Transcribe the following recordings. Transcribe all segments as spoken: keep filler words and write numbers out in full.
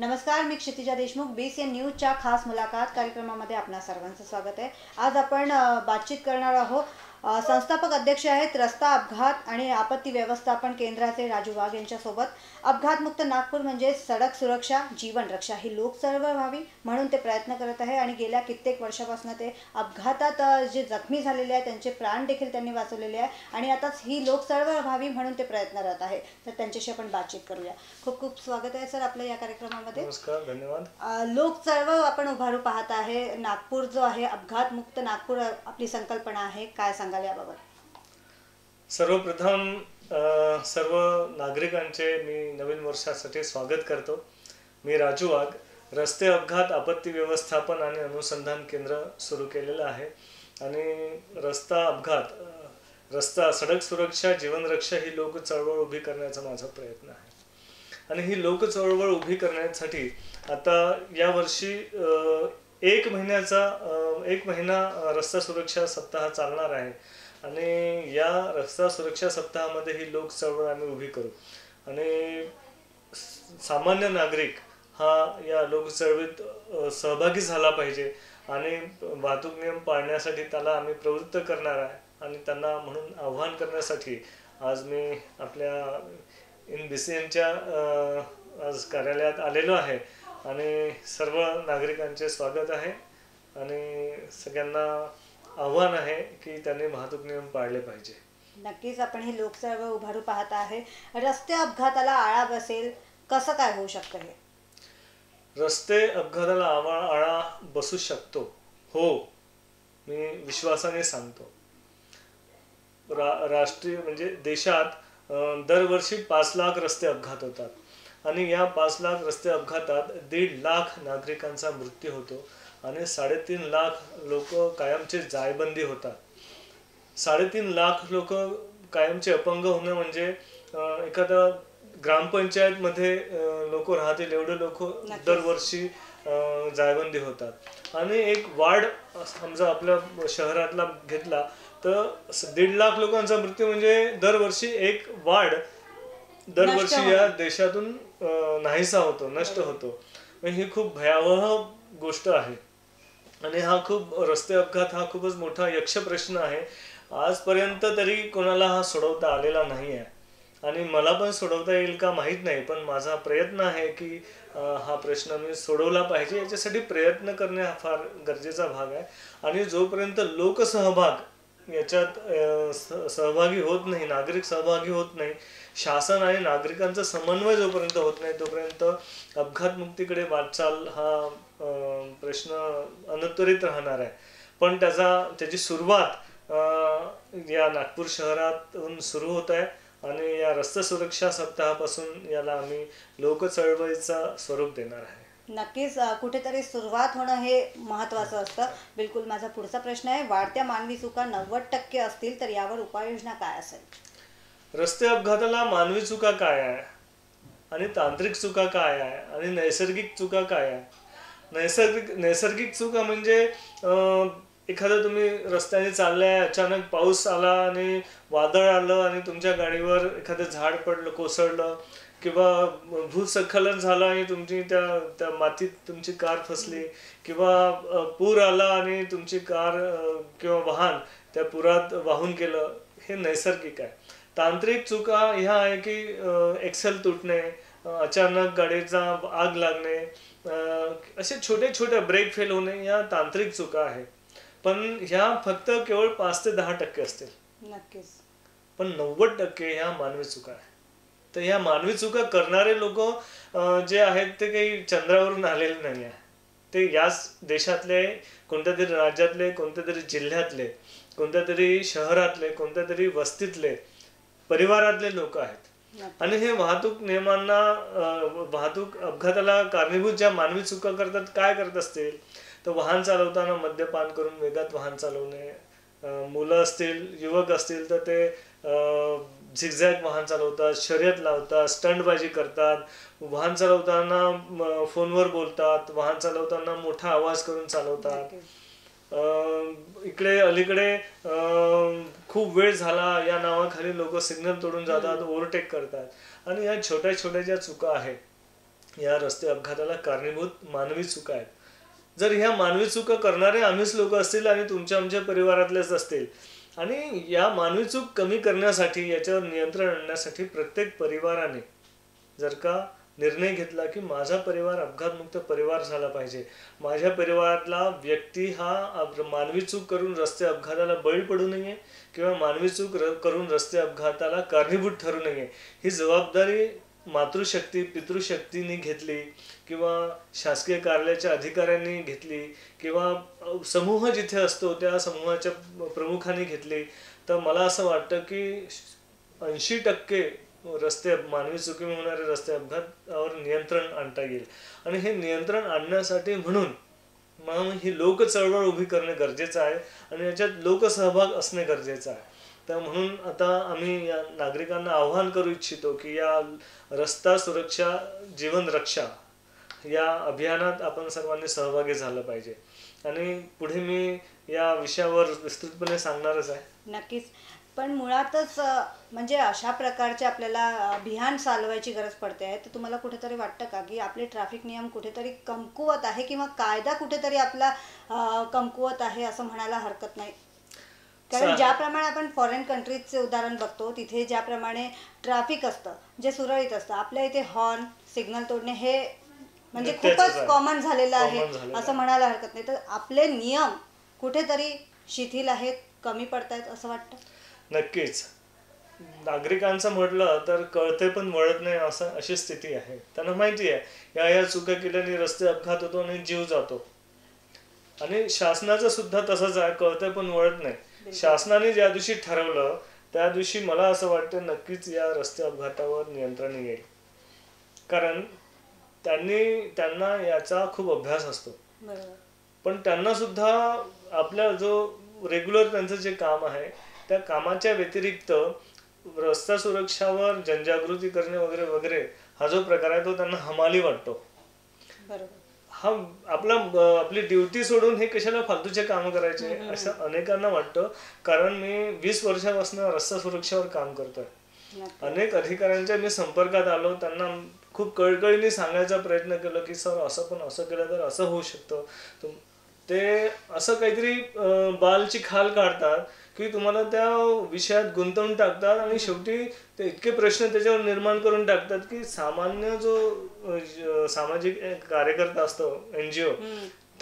नमस्कार, मी क्षितिजा देशमुख, बीसीएन न्यूजच्या खास मुलाखत कार्यक्रमामध्ये आपणा सर्वांचं स्वागत आहे। आज आपण बातचीत करणार आहोत, संस्थापक अध्यक्ष आहेत रस्ता अपघात आणि आपत्ती व्यवस्थापन केंद्राचे राजू वाघ यांच्या सोबत। अपघातमुक्त नागपूर म्हणजे सडक सुरक्षा, जीवन रक्षा ही लोकचळवळ व्हावी म्हणून ते प्रयत्न करत आहे आणि गेल्या कित्येक वर्षापासून ते अपघातात जे जखमी झालेले आहेत त्यांचे प्राण देखील त्यांनी वाचवलेले आहे आणि आता ही लोकचळवळ व्हावी म्हणून ते प्रयत्नरत आहे। तर त्यांच्याशी आपण बातचीत करूया। खूप खूप स्वागत आहे सर आपल्या या कार्यक्रमात। नमस्कार, धन्यवाद। लोक चळवळ आपण उभारू पाहता आहे, नागपूर जो आहे अपघात मुक्त नागपूर आपली संकल्पना आहे, काय सांगाल याबाबत? सर्वप्रथम सर्व नागरिकांचे मी नवीन वर्षासाठी स्वागत करतो। मी राजू वाघ, रस्ते अपघात आपत्ती व्यवस्थापन आणि अनुसंधान केंद्र सुरू केलेलं आहे आणि रस्ता अपघात, रस्ता सडक सुरक्षा, जीवन रक्षा ही लोक चळवळ उभी करण्याचा माझा प्रयत्न आहे आणि ही लोक चळवळ उभी करण्यासाठी आता या वर्षी एक महिन्याचा एक महिना रस्ता सुरक्षा सप्ताह चालणार आहे आणि या रस्ता सुरक्षा सप्ताहामध्ये ही लोक चळवळ आम्ही उभी करू आणि सामान्य नागरिक हा या लोक चळवळीत सहभागी झाला पाहिजे आणि वाहतूक नियम पाळण्यासाठी त्याला आम्ही प्रवृत्त करणार आहे आणि त्यांना म्हणून आवाहन करण्यासाठी आज मी आपल्या I N B C N च्या आज कार्यालयात आलेलो आहे आणि सर्व नागरिकांचे स्वागत आहे आणि सगळ्यांना आव्हान आहे की त्यांनी वाहतूक नियम पाळले पाहिजे। नक्कीच आपण ही लोकचळवळ उभारू पाहत आहे, रस्ते अपघाताला आळा बसेल कसं काय होऊ शकतं हे? रस्ते अपघाताला आळा बसू शकतो हो, मी विश्वासाने सांगतो। रा, राष्ट्रीय म्हणजे देशात दरवर्षी पाच लाख रस्ते अपघात होतात आणि या पाच लाख रस्ते अपघातात दीड लाख नागरिकांचा मृत्यू होतो आणि साडेतीन लाख लोक कायमचे जायबंदी होतात। साडेतीन लाख लोक कायमचे अपंग होणे म्हणजे एखादा ग्रामपंचायत मध्ये लोक राहतील एवढे लोक दरवर्षी जायबंदी होतात आणि एक वार्ड समजा आपल्या शहरातला घेतला तर दीड लाख लोकांचा मृत्यू म्हणजे दरवर्षी एक वार्ड दरवर्षी या देशातून नाहीसा होतो, नष्ट होतो। ही खूप भयावह गोष्ट आहे आणि हा खूप रस्ते अपघात हा खूपच मोठा यक्ष प्रश्न आहे। आजपर्यंत तरी कोणाला हा सोडवता आलेला नाही आहे आणि मला पण सोडवता येईल का माहीत नाही, पण माझा प्रयत्न आहे की हा प्रश्न मी सोडवला पाहिजे। याच्यासाठी प्रयत्न करणे हा फार गरजेचा भाग आहे आणि जोपर्यंत लोकसहभाग याच्यात सहभागी होत नाही, नागरिक सहभागी होत नाही, शासन आणि नागरिकांचा समन्वय जोपर्यंत होत नाही तोपर्यंत अपघात मुक्तीकडे वाटचाल हा प्रश्न अनुत्तरित राहणार आहे। पण त्याचा त्याची सुरुवात या नागपूर शहरातून सुरू होत आहे आणि या रस्ता सुरक्षा सप्ताहापासून याला आम्ही लोक चळवळीचा स्वरूप देणार आहे। नक्कीच कुठेतरी सुरुवात होणं हे महत्त्वाचं असतं। बिलकुल, माझा पुढचा प्रश्न आहे, वाढत्या मानवी चुका नव्वद टक्के असतील तर यावर उपाययोजना काय असेल? रस्ते अपघाताला मानवी चुका काय आहे आणि तांत्रिक चुका काय आहे आणि नैसर्गिक चुका काय आहे? नैसर्गिक नैसर्गिक चुका म्हणजे एखादा तुम्ही रस्त्याने चाललाय, अचानक पाऊस आला आणि वादळ आलं आणि तुमच्या गाडीवर एखादं झाड पडलं, कोसळलं किंवा भूस्खलन झाला आणि तुमची त्या त्या मातीत तुमची कार फसली किंवा पूर आला आणि तुमची कार किंवा वाहन त्या पुरात वाहून गेलं, हे नैसर्गिक आहे। तांत्रिक चुका ह्या आहे की एक्सेल तुटणे, अचानक गाडीचा आग लागणे, असे छोटे छोटे ब्रेक फेल होणे या तांत्रिक चुका आहे, पण ह्या फक्त केवळ पाच ते दहा टक्के असतील। नक्कीच, पण नव्वद टक्के ह्या मानवी चुका आहे। तर या मानवी चुका करणारे लोक जे आहेत ते काही चंद्रावरून आलेले नाही आहे, ते याच देशातले कोणत्या तरी राज्यातले, कोणत्या तरी जिल्ह्यातले, कोणत्या तरी शहरातले, कोणत्या तरी वस्तीतले, परिवारातले लोक आहेत आणि हे वाहतूक नियमांना, वाहतूक अपघाताला कारणीभूत ज्या मानवी चुका करतात काय करत असतील तर वाहन चालवताना मद्यपान करून वेगात वाहन चालवणे, मुलं असतील, युवक असतील तर ते झिगझॅग वाहन चालवतात, शर्यत लावतात, स्टंटबाजी करतात, वाहन चालवताना फोनवर बोलतात, वाहन चालवताना मोठा आवाज करून चालवतात। इकडे अलीकडे खूप वेळ झाला या नावाखाली लोक सिग्नल तोडून जातात, ओव्हरटेक करतात आणि या छोट्या छोट्या ज्या चुका आहेत या रस्ते अपघाताला कारणीभूत मानवी चुका आहेत। जर ह्या मानवी चुका करणारे आम्हीच लोक असतील आणि तुमच्या आमच्या परिवारातलेच असतील आणि या मानवी चूक कमी करण्यासाठी याच्यावर नियंत्रण आणण्यासाठी प्रत्येक परिवाराने जर का निर्णय घेतला की माझा परिवार अपघातमुक्त परिवार झाला पाहिजे, माझ्या परिवारातला व्यक्ती हा मानवी चूक करून रस्ते अपघाताला बळी पडू नये किंवा मानवी चूक करून रस्ते अपघाताला कारणीभूत ठरू नये, ही जबाबदारी मातृशक्ती पितृशक्तीने घेतली किंवा शासकीय कार्यालयाच्या अधिकाऱ्यांनी घेतली किंवा समूह जिथे असतो त्या समूहाच्या प्रमुखांनी घेतली तर मला असं वाटतं की ऐंशी टक्के रस्ते मानवी चुकीमुळे होणारे रस्ते अपघातावर नियंत्रण आणता येईल। आणि हे नियंत्रण आणण्यासाठी म्हणून मग ही लोक चळवळ उभी करणे गरजेचं आहे आणि याच्यात लोकसहभाग असणे गरजेचं आहे। तर म्हणून आता आम्ही या नागरिकांना आवाहन करू इच्छितो की या रस्ता सुरक्षा जीवन रक्षा या अभियानात आपण सर्वांनी सहभागी झालं पाहिजे आणि पुढे मी या विषयावर विस्तृतपणे सांगणारच आहे। नक्कीच, पण मुळातच म्हणजे अशा प्रकारचे आपल्याला अभियान चालवायची गरज पडते आहे। तर तुम्हाला कुठेतरी वाटतं का की आपले ट्रॅफिक नियम कुठेतरी कमकुवत आहे किंवा कायदा कुठेतरी आपला कमकुवत आहे असं म्हणायला हरकत नाही? कारण ज्याप्रमाणे आपण फॉरेन कंट्रीजचे उदाहरण बघतो तिथे ज्याप्रमाणे ट्रॅफिक असतं जे सुरळीत असतं, आपल्या इथे हॉर्न सिग्नल तोडणे हे म्हणजे खूपच कॉमन झालेलं आहे असं म्हणायला हरकत नाही। तर आपले नियम कुठेतरी शिथिल आहेत, कमी पडतायत असं वाटतं? नक्कीच, नागरिकांचं म्हटलं तर कळते पण वळत नाही असं अशी स्थिती आहे। त्यांना माहिती आहे या या चुका केल्याने रस्ते अपघात होतो आणि जीव जातो आणि शासनाचं सुद्धा तसंच आहे, कळते पण वळत नाही। शासनाने ज्या दिवशी ठरवलं त्या दिवशी मला असं वाटतं नक्कीच या रस्ते अपघातावर नियंत्रण येईल, कारण त्यांनी त्यांना याचा खूप अभ्यास असतो। पण त्यांना सुद्धा आपला जो रेग्युलर त्यांचं जे काम आहे त्या कामाच्या व्यतिरिक्त रस्ता सुरक्षावर जनजागृती करणे वगैरे वगैरे हा जो प्रकार आहे तो त्यांना हमाली वाटतो। हा आपला आपली ड्युटी सोडून हे कशाला फालतूचे काम करायचे असं अनेकांना वाटतं। कारण मी वीस वर्षापासून रस्ता सुरक्षावर काम करतोय, अनेक अधिकाऱ्यांच्या मी संपर्कात आलो, त्यांना खूप कळकळीने सांगायचा प्रयत्न केला की सर असं पण असं केलं तर असं होऊ शकतं, ते असं काहीतरी बालची खाल काढतात की तुम्हाला त्या विषयात गुंतवून टाकतात आणि शेवटी ते इतके प्रश्न त्याच्यावर निर्माण करून टाकतात की सामान्य जो सामाजिक कार्यकर्ता असतो एनजीओ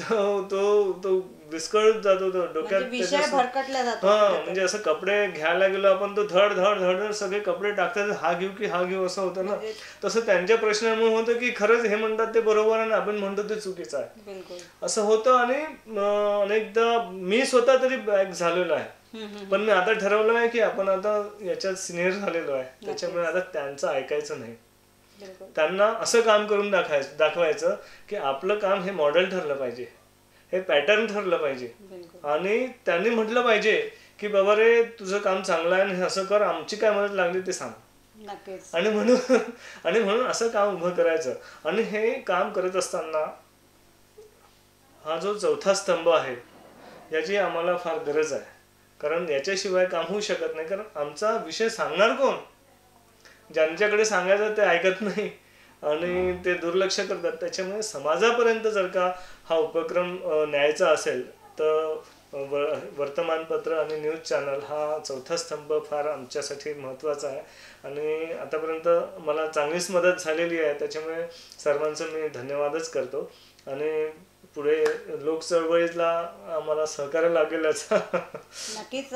तो तो तो विस्कळत जातो, तो डोक्यात विषय भरकटला जातो। हां, म्हणजे असं कपडे घ्यायला गेलो आपण तो धड धड धड सगळे कपडे टाकतात, हा घेऊ की हा घेऊ असं होतं ना, तसं त्यांच्या प्रश्नामुळे होतं की खरंच हे म्हणतात ते बरोबर आणि आपण म्हणतो ते चुकीचं आहे असं होतं। आणि अनेकदा मी स्वतः तरी बॅक झालेलो आहे, पण मी आता ठरवलं आहे की आपण आता याच्यात सिनियर झालेलो आहे त्याच्यामुळे आता त्यांचं ऐकायचं नाही, त्यांना असं काम करून दाखवायचं दाखवायचं की आपलं काम हे मॉडेल ठरलं पाहिजे, हे पॅटर्न ठरलं पाहिजे आणि त्यांनी म्हटलं पाहिजे की बाबा रे तुझं काम चांगलं आहे आणि असं कर, आमची काय मदत लागली ते सांग। आणि म्हणून आणि म्हणून असं काम उभं करायचं। आणि हे काम करत असताना हा जो चौथा स्तंभ आहे याची आम्हाला फार गरज आहे, कारण याच्याशिवाय काम होऊ शकत नाही। कारण आमचा विषय सांगणार कोण? ज्यांच्याकडे सांगायचं ते ऐकत नाही आणि ते दुर्लक्ष करतात, त्याच्यामुळे समाजापर्यंत जर का हा उपक्रम न्यायचा असेल तर वर्तमानपत्र आणि न्यूज चॅनल हा चौथा स्तंभ फार आमच्यासाठी महत्त्वाचा आहे आणि आतापर्यंत मला चांगलीच मदत झालेली आहे, त्याच्यामुळे सर्वांचं मी धन्यवादच करतो आणि पुढे लोक चळवळीला आम्हाला सहकार्य लागेलच। नक्कीच,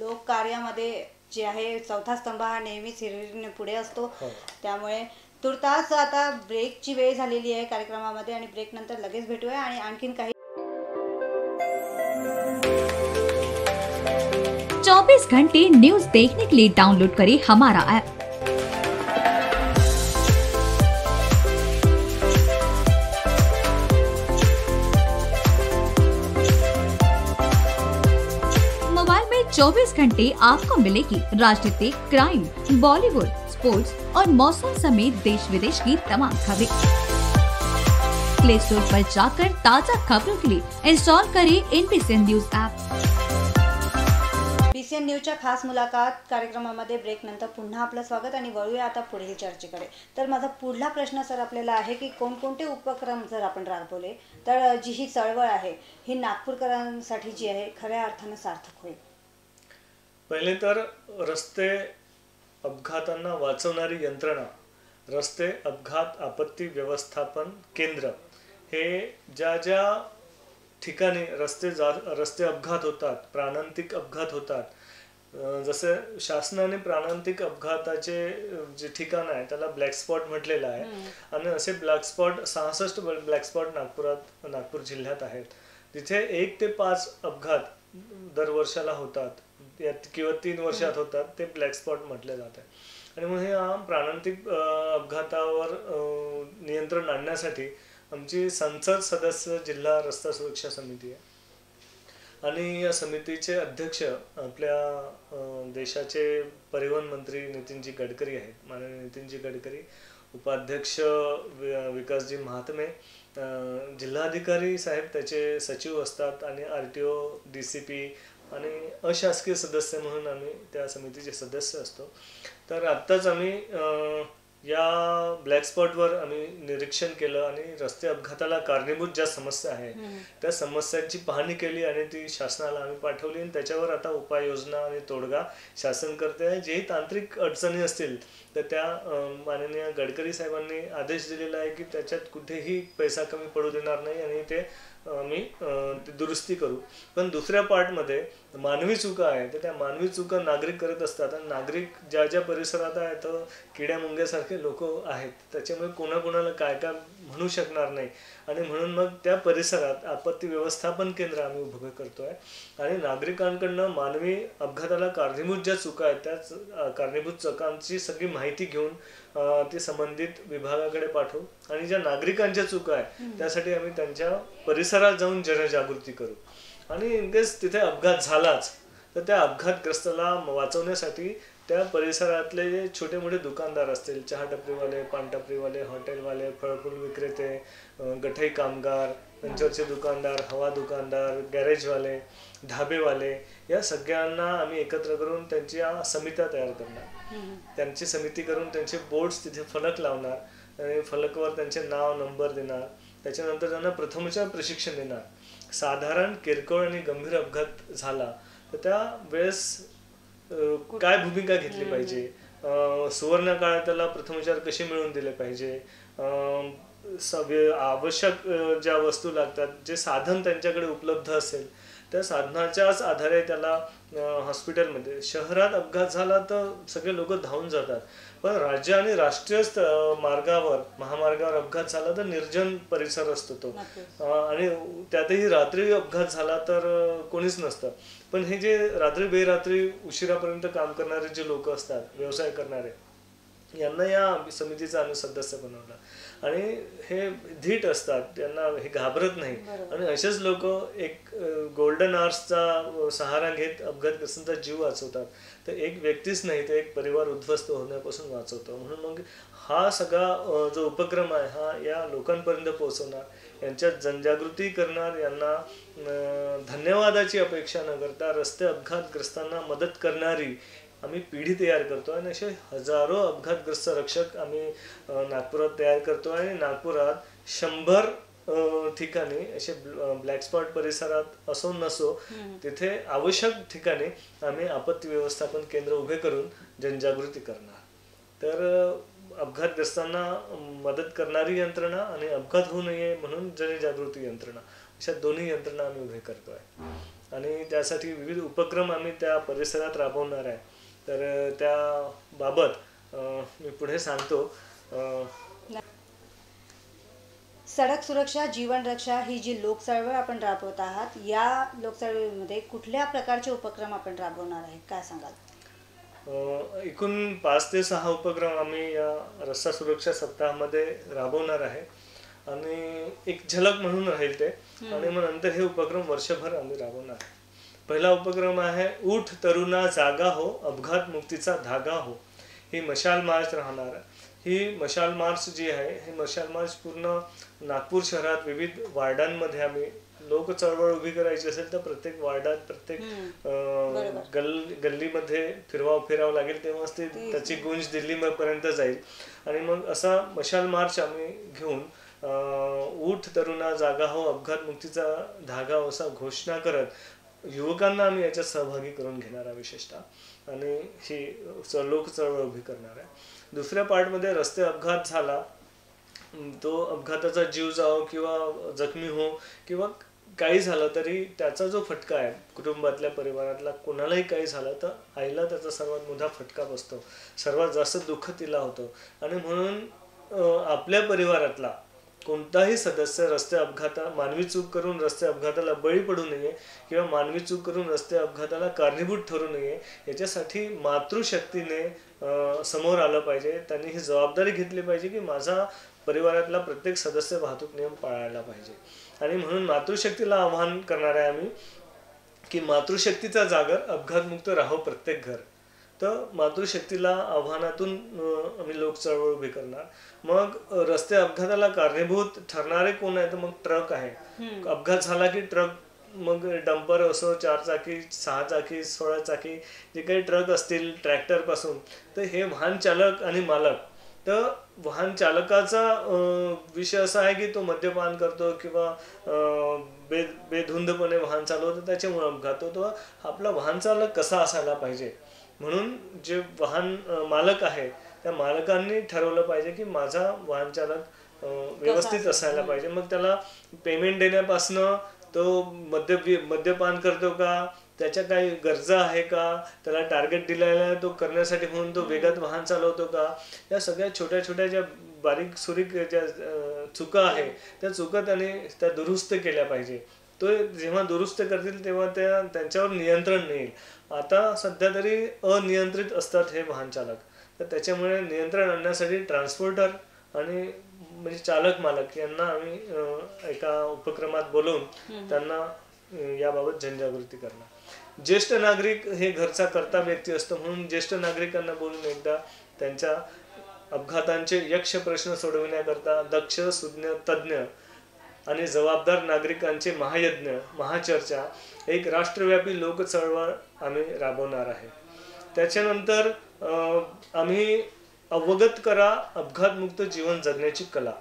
लोक कार्यामध्ये जे आहे चौथा स्तंभ हा नेहमीच हिरवीने पुढे असतो, त्यामुळे तुर्तास आता ब्रेकची वेळ झालेली आहे कार्यक्रमामध्ये आणि ब्रेक नंतर लगेच भेटूया आणि आणखीन काही चौबीस घंटे न्यूज देखने के लिए डाउनलोड करें हमारा ऐप। चौबीस घंटे आपको मिलेगी राजनीति, क्राइम, बॉलीवुड, स्पोर्ट्स और मौसम समेत देश विदेश की तमाम खबरें। प्ले स्टोर पर जाकर ताज़ा खबरों के लिए इंस्टॉल करें I N B C N news app. I N B C N न्यूजच्या खास मुलाखत कार्यक्रमामध्ये ब्रेकनंतर पुन्हा आपलं स्वागत आणि वळूया आता पुढील चर्चेकडे। तर माझा पुढला प्रश्न सर आपल्याला आहे की कोणकोणते उपक्रम जर आपण राबवले तर जी ही चळवळ आहे ही नागपूरकरांसाठी जी आहे खऱ्या अर्थाने सार्थक होईल? पहिले तर रस्ते अपघातांना वाचवणारी यंत्रणा, रस्ते अपघात आपत्ती व्यवस्थापन केंद्र हे ज्या ज्या ठिकाणी रस्ते जा रस्ते अपघात होतात, प्राणांतिक अपघात होतात, जसे शासनाने प्राणांतिक अपघाताचे जे ठिकाण आहे त्याला ब्लॅक स्पॉट म्हटलेला आहे आणि असे ब्लॅक स्पॉट सहासष्ट ब्लॅक स्पॉट नागपुरात नागपूर जिल्ह्यात आहेत जिथे एक ते पाच अपघात दर वर्षाला होतात किंवा तीन वर्षात होतात ते ब्लॅक स्पॉट म्हटले जात आहे। आणि मग हे प्राणांतिक अपघातावर नियंत्रण आणण्यासाठी आमची संसद सदस्य जिल्हा रस्ता सुरक्षा समिती आहे आणि या समितीचे अध्यक्ष आपल्या देशाचे परिवहन मंत्री नितिनजी गडकरी आहेत, माननीय नितिनजी गडकरी, उपाध्यक्ष विकासजी महात्मे, जिल्हाधिकारी साहेब त्याचे सचिव असतात आणि R T O, D C P आणि अशासकीय सदस्य म्हणून आम्ही त्या समितीचे सदस्य असतो। तर आत्ताच आम्ही या ब्लॅक स्पॉटवर आम्ही निरीक्षण केलं आणि रस्ते अपघाताला कारणीभूत ज्या समस्या आहेत त्या समस्यांची पाहणी केली आणि ती शासनाला आम्ही पाठवली आणि त्याच्यावर आता उपाययोजना आणि तोडगा शासन करते। जे तांत्रिक अडचणी असतील तर त्या माननीय गडकरी साहेबांनी आदेश दिलेला आहे की त्याच्यात कुठेही पैसा कमी पडू देणार नाही आणि ते आम्ही दुरुस्ती करू। पण दुसऱ्या पार्टमध्ये मानवी चुका आहे तर त्या मानवी चुका नागरिक करत असतात आणि नागरिक ज्या ज्या परिसरात आहेत किड्या मुंग्यासारखे लोक आहेत त्याच्यामुळे कोणाकोणाला काय काय म्हणू शकणार नाही आणि म्हणून मग त्या परिसरात आपत्ती व्यवस्थापन केंद्र आम्ही उभं करतोय आणि नागरिकांकडनं मानवी अपघाताला कारणीभूत ज्या चुका आहेत त्या कारणीभूत चुकांची सगळी माहिती घेऊन ती संबंधित विभागाकडे पाठवू आणि ज्या नागरिकांच्या चुका आहेत त्यासाठी आम्ही त्यांच्या परिसरात जाऊन जनजागृती करू आणि इनकेस तिथे अपघात झालाच तर त्या अपघातग्रस्ताला वाचवण्यासाठी त्या परिसरातले जे छोटे मोठे दुकानदार असतील, चहा टपरीवाले, पान टपरीवाले, हॉटेलवाले, फळफूल विक्रेते, गठाई कामगार, पंचरचे दुकानदार, हवा दुकानदार, गॅरेजवाले, ढाबेवाले, या सगळ्यांना आम्ही एकत्र करून त्यांची समित्या तयार करणार, त्यांची समिती करून त्यांचे बोर्ड्स तिथे फलक लावणार आणि फलकवर त्यांचे नाव नंबर देणार, त्याच्यानंतर त्यांना प्रथमोपचार प्रशिक्षण देणार। साधारण किरकोळ आणि गंभीर अपघात झाला तर त्या वेळेस काय भूमिका घेतली पाहिजे, सुवर्ण काळात त्याला प्रथमोपचार कसे मिळवून दिले पाहिजे, आवश्यक ज्या वस्तू लागतात, जे साधन त्यांच्याकडे उपलब्ध असेल त्या साधनाच्याच आधारे त्याला हॉस्पिटलमध्ये, शहरात अपघात झाला तर सगळे लोक धावून जातात पण राज्य आणि राष्ट्रीय मार्गावर महामार्गावर अपघात झाला तर निर्जन परिसर असतो तो आणि त्यातही रात्री अपघात झाला तर कोणीच नसतं। पण हे जे रात्री बेरात्री उशिरापर्यंत काम करणारे जे लोक असतात, व्यवसाय करणारे, यांना या समितीचा आम्ही सदस्य बनवला आणि हे धीट असतात, त्यांना हे घाबरत नाही आणि असेच लोक एक गोल्डन आर्सचा सहारा घेत अपघातग्रस्तांचा जीव वाचवतात। तर एक व्यक्तीच नाही तर एक परिवार उद्ध्वस्त होण्यापासून वाचवतो। म्हणून मग हा सगळा जो उपक्रम आहे हा या लोकांपर्यंत पोहोचवणार, यांच्यात जनजागृती करणार, यांना धन्यवादाची अपेक्षा न करता रस्ते अपघातग्रस्तांना मदत करणारी आम्ही पिढी तयार करतो आणि असे हजारो अपघातग्रस्त रक्षक आम्ही नागपुरात तयार करतो आणि नागपुरात शंभर ठिकाणी असे ब्लॅक स्पॉट परिसरात असो नसो तिथे आवश्यक ठिकाणी आम्ही आपत्ती व्यवस्थापन केंद्र उभे करून जनजागृती करणार। तर अपघातग्रस्तांना मदत करणारी यंत्रणा आणि अपघात होऊ नये म्हणून जनजागृती यंत्रणा, अशा दोन्ही यंत्रणा आम्ही उभे करतोय आणि त्यासाठी विविध उपक्रम आम्ही त्या परिसरात राबवणार आहे। तर त्या बाबत मी पुढे सांगतो। सड़क सुरक्षा जीवन रक्षा ही जी लोक चळवळ आपण राबवत आहात या लोक चळवळीमध्ये कुठल्या प्रकारचे उपक्रम आपण राबवणार आहे, काय सांगाल? एकूण पाच ते सहा उपक्रम आम्ही या रस्ता सुरक्षा सप्ताहामध्ये राबवणार आहे आणि एक झलक म्हणून राहील ते आणि मग नंतर हे उपक्रम वर्षभर आम्ही राबवणार आहे। पहला उपक्रम है उठ तरुणा जागा हो अपघात मुक्तीचा धागा हो, ही मशाल मार्च राहणार आहे। ही मशाल मार्च जी आहे ही मशाल मार्च पूर्ण नागपूर शहरात विविध वार्डांमध्ये आम्ही लोक चळवळ उभी करायची असेल तर प्रत्येक वार्डात प्रत्येक गल्लीमध्ये फिरवाव फिरावं लागेल तेव्हाच ते त्याची गुंज दिल्लीपर्यंत जाईल. आणि मग असा मशाल मार्च आम्ही घेऊन उठ तरुणा जागा हो अपघात मुक्तीचा धागा असा घोषणा करत युवकांना आम्ही याच्यात सहभागी करून घेणार आहे विशेषतः. आणि ही लोक चळवळ उभी करणार आहे. दुसऱ्या पार्ट मध्ये रस्ते अपघात झाला तो अपघाताचा जीव जाओ किंवा जखमी हो किंवा काही झालं तरी त्याचा जो फटका आहे कुटुंबातल्या परिवारातला कोणालाही काही झालं तर आईला त्याचा सर्वात मोठा फटका बसतो, सर्वात जास्त दुःख तिला होतं. आणि म्हणून आपल्या परिवारातला कोणताही सदस्य रस्ते अपघात मानवी चूक करून रस्ते अपघाताला बळी पडू नये किंवा मानवी चूक करून रस्ते अपघाताला कारणीभूत ठरू नये याच्यासाठी मातृशक्तीने समोर आलं पाहिजे. त्यांनी ही जबाबदारी घेतली पाहिजे की माझा परिवारातला प्रत्येक सदस्य वाहतूक नियम पाळायला पाहिजे. आणि म्हणून मातृशक्तीला आवाहन करणार आहे आम्ही की मातृशक्तीचा जागर अपघातमुक्त राहो प्रत्येक घर. तर मातृशक्तीला आव्हानातून आम्ही लोक चळवळ उभी करणार. मग रस्ते अपघाताला कारणीभूत ठरणारे कोण आहे तर मग ट्रक आहे. अपघात झाला की ट्रक मग डंपर असो चार चाकी सहा चाकी सोळा चाकी जे काही ट्रक असतील ट्रॅक्टर पासून तर हे वाहन चालक आणि मालक तर वाहन चालकाचा विषय असा आहे की तो मद्यपान करतो किंवा बे बेधुंदपणे वाहन चालवतो त्याच्यामुळे अपघात होतो. आपला वाहन चालक कसा असायला पाहिजे म्हणून जे वाहन मालक आहे त्या मालकांनी ठरवलं पाहिजे की माझा वाहन चालक व्यवस्थित असायला पाहिजे. मग त्याला पेमेंट देण्यापासनं तो मद्य मद्यपान करतो का, त्याच्या काही गरजा आहे का, त्याला टार्गेट दिलेला तो करण्यासाठी म्हणून तो वेगात वाहन चालवतो का, या सगळ्या छोट्या छोट्या ज्या बारीक सुरीक ज्या चुका आहे त्या चुका त्याने त्या दुरुस्त केल्या पाहिजे. तो जेव्हा दुरुस्त करतील तेव्हा त्या त्यांच्यावर नियंत्रण येईल. आता सध्या तरी अनियंत्रित असतात हे वाहन चालक तर त्याच्यामुळे नियंत्रण आणण्यासाठी ट्रान्सपोर्टर आणि म्हणजे चालक मालक यांना आम्ही एका उपक्रमात बोलवून त्यांना याबाबत जनजागृती करणार. ज्येष्ठ नागरिक हे घरचा कर्ता व्यक्ती असतो म्हणून ज्येष्ठ नागरिकांना बोलून एकदा त्यांच्या अपघातांचे यक्ष प्रश्न सोडविण्याकरता दक्ष सुज्ञ तज्ज्ञ आणि जबाबदार नागरिकांचे महायज्ञ महाचर्चा एक राष्ट्रव्यापी लोक चळवळ आम्ही राबवणार आहे. त्याच्यानंतर आम्ही अवगत करा अपघातमुक्त जीवन जगण्याची कला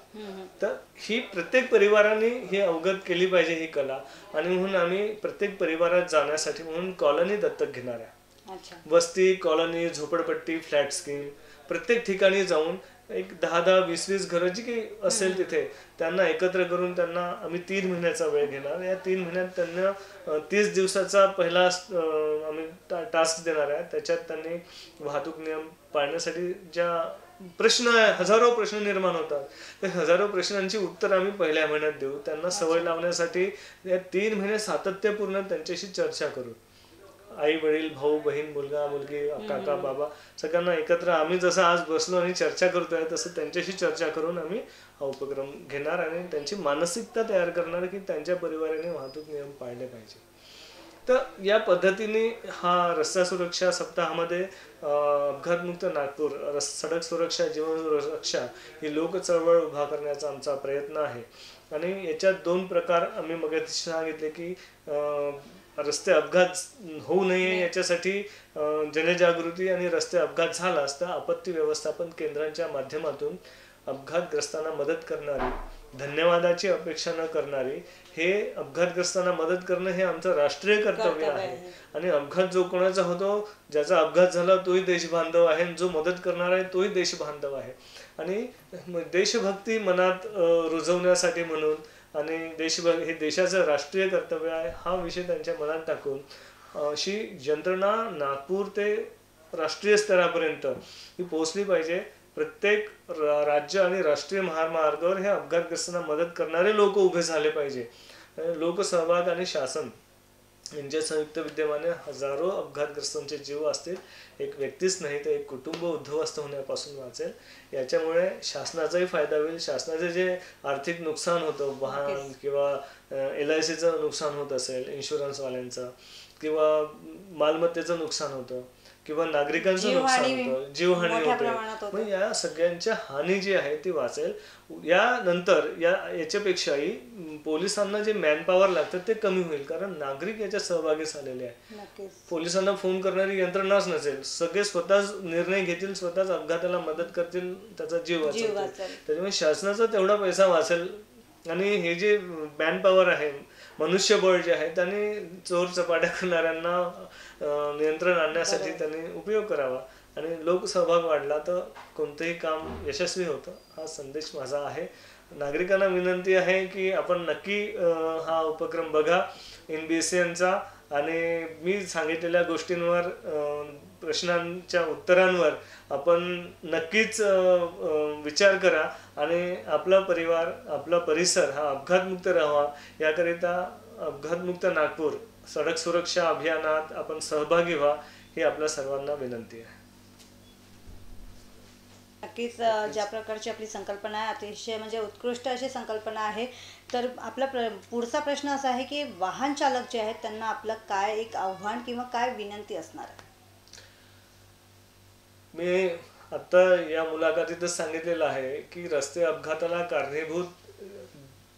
तर ही प्रत्येक परिवाराने ही अवगत केली पाहिजे ही कला. आणि म्हणून आम्ही प्रत्येक परिवारात जाण्यासाठी म्हणून कॉलनी दत्तक घेणार आहे. वस्ती कॉलनी झोपडपट्टी फ्लॅट स्कीम प्रत्येक ठिकाणी जाऊन एक दहा दहा वीस वीस घर जी काही असेल तिथे त्यांना एकत्र करून त्यांना आम्ही तीन महिन्याचा वेळ घेणार. या तीन महिन्यात त्यांना तीस दिवसाचा पहिला आम्ही टास्क देणार आहे. त्याच्यात त्यांनी वाहतूक नियम पाळण्यासाठी ज्या प्रश्न हजारो प्रश्न निर्माण होतात तर हजारो प्रश्नांची उत्तर आम्ही पहिल्या महिन्यात देऊ. त्यांना सवय लावण्यासाठी या तीन महिने सातत्यपूर्ण त्यांच्याशी चर्चा करू. आई वडील भाऊ बहीण मुलगा मुलगी काका बाबा सगळ्यांना एकत्र आम्ही जसं आज बसलो आणि चर्चा करतोय तसं त्यांच्याशी चर्चा करून आम्ही हा उपक्रम घेणार आणि त्यांची मानसिकता तयार करणार की त्यांच्या परिवाराने वाहतूक नियम पाळले पाहिजे. तर या पद्धतीने हा रस्ता सुरक्षा सप्ताहामध्ये अपघातमुक्त नागपूर सडक सुरक्षा जीवन सुरक्षा ही लोक चळवळ उभा करण्याचा आमचा प्रयत्न आहे. आणि याच्यात दोन प्रकार आम्ही मगाशी सांगितले की रस्ते अपघात होऊ नये याच्यासाठी जनजागृती आणि रस्ते अपघात झाला असता आपत्ती व्यवस्थापन केंद्रांच्या माध्यमातून अपघातग्रस्तांना मदत करणारी धन्यवादाची अपेक्षा न करणारी हे अपघातग्रस्तांना मदत करणं हे आमचं राष्ट्रीय कर्तव्य आहे. आणि अपघात जो कोणाचा होतो ज्याचा अपघात झाला तोही देशबांधव आहे, जो मदत करणार आहे तोही देशबांधव आहे. आणि देशभक्ती मनात रुजवण्यासाठी म्हणून आणि देशभर हे देशाचं राष्ट्रीय कर्तव्य आहे हा विषय त्यांच्या मनात टाकून अशी यंत्रणा नागपूर ते राष्ट्रीय स्तरापर्यंत ही पोहोचली पाहिजे. प्रत्येक राज्य आणि राष्ट्रीय महामार्गावर हे अपघातग्रस्तांना मदत करणारे लोक उभे झाले पाहिजे. लोकसहभाग आणि शासन यांच्या संयुक्त विद्यमाने हजारो अपघातग्रस्तांचे जीव असतील एक व्यक्तीच नाही तर एक कुटुंब उद्ध्वस्त होण्यापासून वाचेल. याच्यामुळे शासनाचाही फायदा होईल. शासनाचे जे आर्थिक नुकसान होतं वाहन किंवा एल आय सीचं नुकसान होत असेल इन्शुरन्सवाल्यांचं किंवा मालमत्तेचं नुकसान होतं किंवा नागरिकांचं नुकसान होतं जीवहानी होते मग या सगळ्यांच्या हानी जी आहे ती वाचेल. यानंतर या याच्यापेक्षाही पोलिसांना जे मॅनपॉवर लागतं ते कमी होईल, कारण नागरिक याच्या सहभागी झालेले आहेत। पोलिसांना फोन करणारी यंत्रणाच नसेल, सगळे स्वतःच निर्णय घेतील, स्वतःच अपघाताला मदत करतील, त्याचा जीव वाचेल। त्यामुळे शासनाचा तेवढा पैसा वाचेल आणि हे जे मॅनपॉवर आहे, मनुष्यबळ जे आहे, त्याने चोर चपाट्या करणाऱ्यांना नियंत्रण आणण्यासाठी त्यांनी उपयोग करावा आणि लोक सहभाग वाढला तर कोणतेही काम यशस्वी होतं। हा संदेश माझा आहे। नागरिकांना विनंती आहे की आपण नक्की हा उपक्रम बघा आय एन बी सी एनचा, आणि मी सांगितलेल्या गोष्टींवर प्रश्नांच्या उत्तरांवर आपण नक्कीच विचार करा आणि आपला परिवार आपला परिसर हा अपघातमुक्त राहावा याकरिता अपघातमुक्त नागपूर सडक सुरक्षा अभियानात आपण सहभागी व्हा, ही आपल्या सर्वांना विनंती आहे। नक्कीच ज्या प्रकारची आपली संकल्पना आहे अतिशय म्हणजे उत्कृष्ट अशी संकल्पना आहे। तर आपला पुढचा प्रश्न असा आहे की वाहन चालक जे आहेत त्यांना आपलं काय एक आव्हान किंवा काय विनंती असणार आहे? मी आता या मुलाखतीतच सांगितलेलं आहे की रस्ते अपघाताला कारणीभूत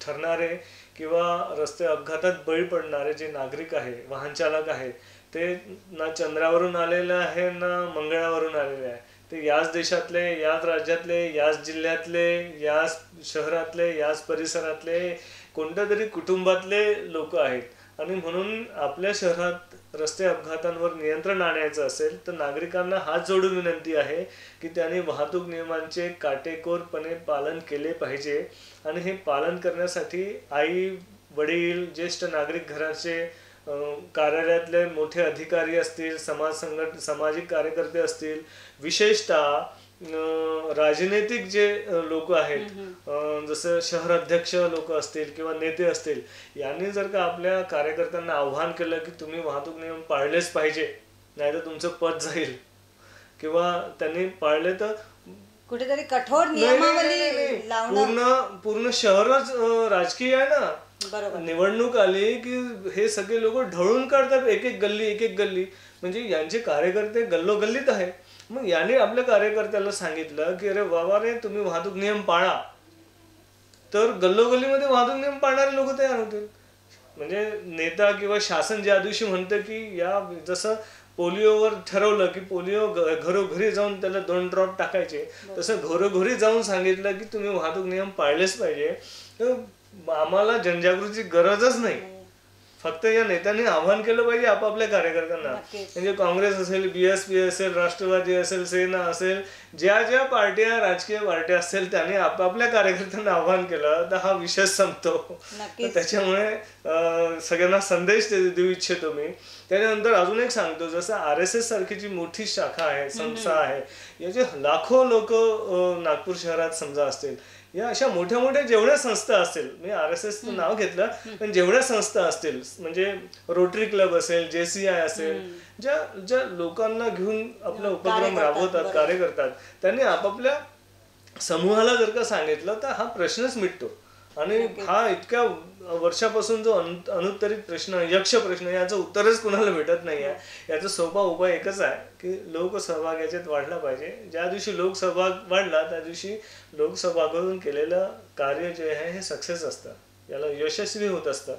ठरणारे किंवा रस्ते अपघातात बळी पडणारे जे नागरिक आहे, वाहन चालक आहे, ते ना चंद्रावरून आलेले आहे ना मंगळावरून आलेले आहे। ते याच देशातले, याच राज्यातले, याच जिल्ह्यातले, याच शहरातले, याच परिसरातले कोणत्या तरी कुटुंबातले लोक आहेत, आणि म्हणून आपल्या शहरात रस्ते अपघातांवर नियंत्रण आणायचं असेल तर नागरिकांना हात जोडून विनंती आहे की त्यांनी वाहतूक नियमांचे काटेकोरपणे पालन केले पाहिजे। आणि हे पालन करण्यासाठी आई वडील, ज्येष्ठ नागरिक, घराचे कार्यालयातले मोठे अधिकारी असतील, समाज संघट सामाजिक कार्यकर्ते असतील, विशेषतः राजनैतिक जे लोक आहेत जसे शहर अध्यक्ष लोक असतील किंवा नेते असतील, यांनी जर का आपल्या कार्यकर्त्यांना आव्हान केलं की तुम्ही वाहतूक नियम पाळलेच पाहिजे नाहीतर तुमचं पद जाईल, किंवा त्यांनी पाळले तर कुठेतरी कठोर नियमावली लावणं, पूर्ण पूर्ण शहरच राजकीय आहे ना, निवडणूक आली की हे सगळे लोक ढळून काढतात, एक एक गल्ली एक एक गल्ली, म्हणजे यांचे कार्यकर्ते गल्लोगल्लीत आहे। मग याने आपल्या कार्यकर्त्याला सांगितलं की अरे बाबा रे तुम्ही वाहतूक नियम पाळा, तर गल्लोगल्लीमध्ये वाहतूक नियम पाळणारे लोक तयार होतील। म्हणजे नेता किंवा शासन ज्या दिवशी म्हणतं की या जसं पोलिओवर ठरवलं की पोलिओ घरोघरी जाऊन त्याला दोन ड्रॉप टाकायचे, तसं घरोघरी जाऊन सांगितलं की तुम्ही वाहतूक नियम पाळलेच पाहिजे, तर आम्हाला जनजागृतीची गरजच नाही। फक्त या नेत्यांनी आव्हान केलं पाहिजे आपापल्या कार्यकर्त्यांना, म्हणजे काँग्रेस असेल, बी एस पी असेल, राष्ट्रवादी असेल, सेना असेल, ज्या ज्या पार्ट्या राजकीय पार्ट्या असेल त्यांनी आपापल्या कार्यकर्त्यांना आव्हान केलं तर हा विषय संपतो। त्याच्यामुळे सगळ्यांना संदेश देऊ इच्छितो मी। त्यानंतर अजून एक सांगतो, जसं आर एस एस सारखी जी मोठी शाखा आहे, संस्था आहे, याचे लाखो लोक नागपूर शहरात समजा असतील, या अशा मोठ्या मोठ्या जेवढ्या संस्था असतील, मी आर एस एस नाव घेतलं पण जेवढ्या संस्था असतील म्हणजे रोटरी क्लब असेल, जे सी आय असेल, ज्या ज्या लोकांना घेऊन आपला उपक्रम राबवतात, कार्य करतात, त्यांनी आपापल्या समूहाला जर का सांगितलं तर हा प्रश्नच मिटतो। आणि हा इतक्या वर्षापासून जो अनुत्तरित प्रश्न, यक्ष प्रश्न, याचं उत्तरच कुणाला भेटत नाही आहे। याचा सोपा उपाय एकच आहे की लोक सहभाग याच्यात वाढला पाहिजे। ज्या दिवशी लोक सहभाग वाढला त्या दिवशी लोक सहभागातून केलेलं कार्य जे आहे हे सक्सेस असतं, याला यशस्वी होत असतं।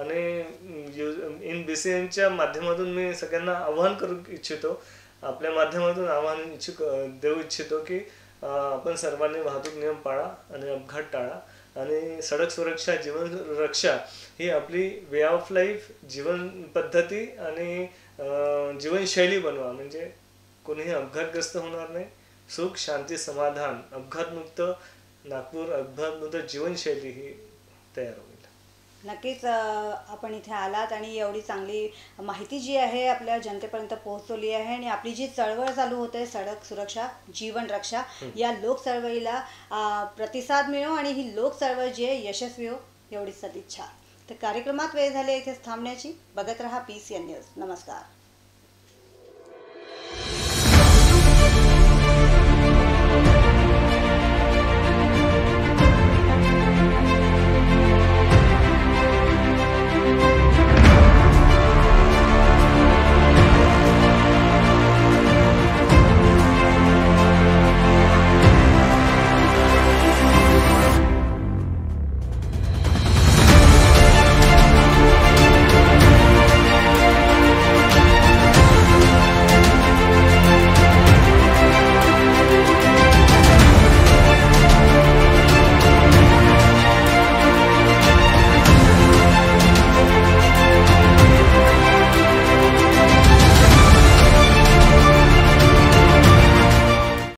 आणि आय एन बी सी एनच्या माध्यमातून मी सगळ्यांना आव्हान करू इच्छितो, आपल्या माध्यमातून आव्हान इच्छिक देऊ इच्छितो की आपण सर्वांनी वाहतूक नियम पाळा आणि अपघात टाळा, आणि सडक सुरक्षा, जीवन रक्षा ही आपली वे ऑफ लाईफ, जीवन पद्धती आणि जीवनशैली बनवा, म्हणजे कोणीही अपघातग्रस्त होणार नाही। सुख, शांती, समाधान, अपघातमुक्त नागपूर, अपघातमुक्त जीवनशैली ही तयार होईल। नक्कीच आपण इथे आलात आणि एवढी चांगली माहिती जी आहे आपल्या जनतेपर्यंत पोहोचवली आहे, आणि आपली जी चळवळ चालू होते सडक सुरक्षा जीवन रक्षा, या लोक चळवळीला प्रतिसाद मिळो आणि ही लोक चळवळ जी आहे यशस्वी हो, एवढीच सदिच्छा। तर कार्यक्रमात वेळ झाली इथेच थांबण्याची। बघत रहा पी सी एन न्यूज। नमस्कार।